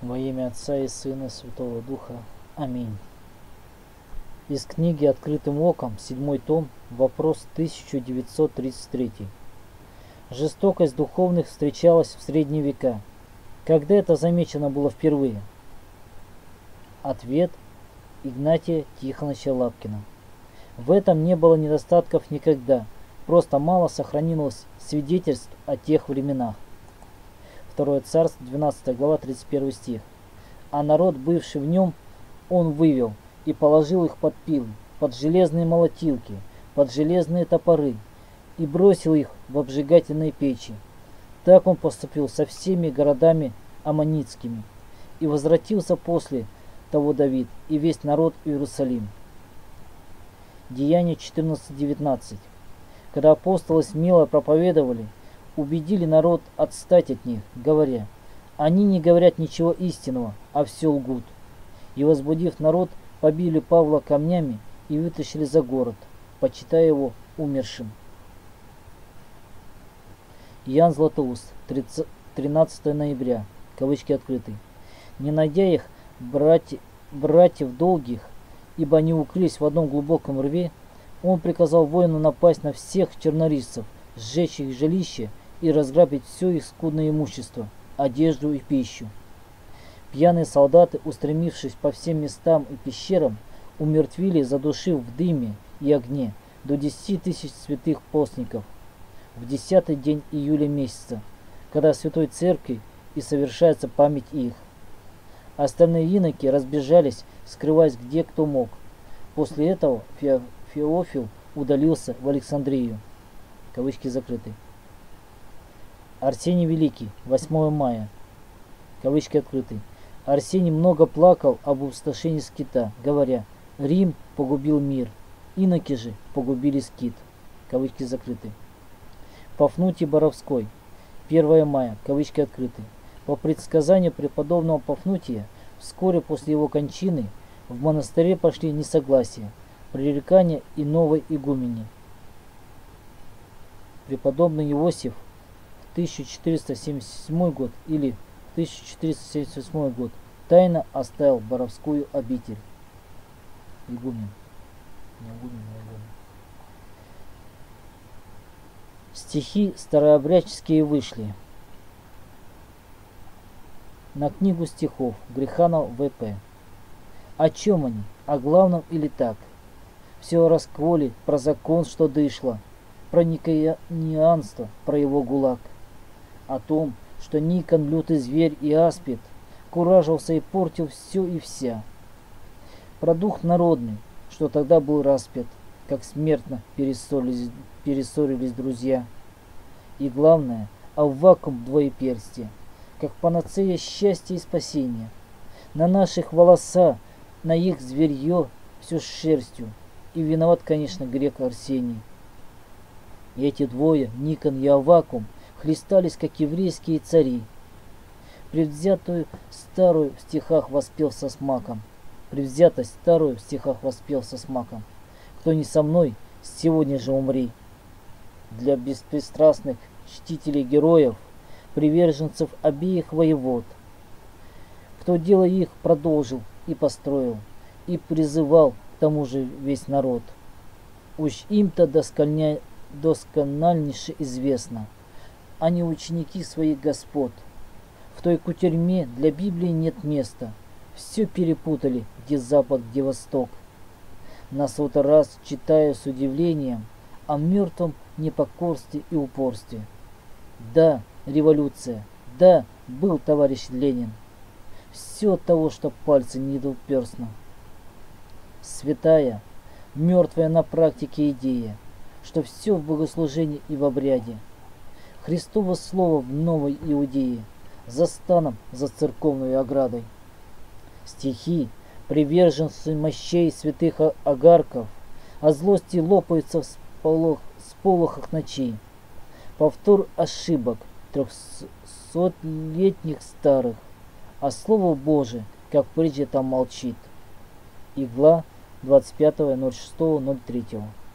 Во имя Отца и Сына и Святого Духа. Аминь. Из книги «Открытым оком», 7 том, вопрос 1933. Жестокость духовных встречалась в средние века. Когда это замечено было впервые? Ответ Игнатия Тихоновича Лапкина. В этом не было недостатков никогда, просто мало сохранилось свидетельств о тех временах. 2 Царств, 12 глава, 31 стих. А народ, бывший в нем, он вывел и положил их под пилы, под железные молотилки, под железные топоры, и бросил их в обжигательные печи. Так он поступил со всеми городами аммонитскими. И возвратился после того Давид и весь народ Иерусалим. Деяние 14:19. Когда апостолы смело проповедовали, убедили народ отстать от них, говоря: «Они не говорят ничего истинного, а все лгут». И, возбудив народ, побили Павла камнями и вытащили за город, почитая его умершим. Иоанн Златоуст, 13 ноября, кавычки открыты. «Не найдя их, братьев долгих, ибо они укрылись в одном глубоком рве, он приказал воину напасть на всех чернорисцев, сжечь их жилище и разграбить все их скудное имущество, одежду и пищу. Пьяные солдаты, устремившись по всем местам и пещерам, умертвили, задушив в дыме и огне до 10 000 святых постников в 10-й день июля месяца, когда в Святой Церкви и совершается память их. Остальные иноки разбежались, скрываясь где кто мог. После этого Феофил удалился в Александрию». Кавычки закрыты. Арсений Великий, 8 мая. Кавычки открыты. Арсений много плакал об опустошении скита, говоря: «Рим погубил мир, иноки же погубили скит». Кавычки закрыты. Пафнутий Боровской, 1 мая. Кавычки открыты. По предсказанию преподобного Пафнутия, вскоре после его кончины в монастыре пошли несогласия, пререкания и новой игумени. Преподобный Иосиф, 1477 год или 1478 год, тайно оставил Боровскую обитель. Игумен. Стихи старообрядческие вышли. На книгу стихов Греханов В.П. О чем они? О главном или так? Все о расколе, про закон, что дышло, про никонианство, про его гулаг, о том, что Никон, лютый зверь и аспид, куражился и портил все и вся, про дух народный, что тогда был распят, как смертно перессорились друзья, и главное, Аввакум двоеперстия, как панацея счастья и спасения, на наших волоса, на их зверье, все с шерстью, и виноват, конечно, грек Арсений. И эти двое, Никон и Аввакум, хлестались, как еврейские цари. Предвзятую старую в стихах воспел со смаком. Предвзятость старую в стихах воспел со смаком. Кто не со мной, сегодня же умри. Для беспристрастных чтителей героев, приверженцев обеих воевод, кто дело их продолжил и построил, и призывал к тому же весь народ. Уж им-то доскональнейше известно, они ученики своих господ. В той кутерьме для Библии нет места, все перепутали, где запад, где восток. На сотый раз читаю с удивлением о мертвом непокорстве и упорстве. Да, революция, да, был товарищ Ленин, все от того, что пальцы не идут перстно. Святая, мертвая на практике идея, что все в богослужении и в обряде. Христово слово в новой Иудее, за станом, за церковной оградой. Стихи, приверженцы мощей святых огарков, о злости лопаются в сполохах ночей. Повтор ошибок 300-летних старых, а слово Божие, как прежде, там молчит. Игла 25.06.03.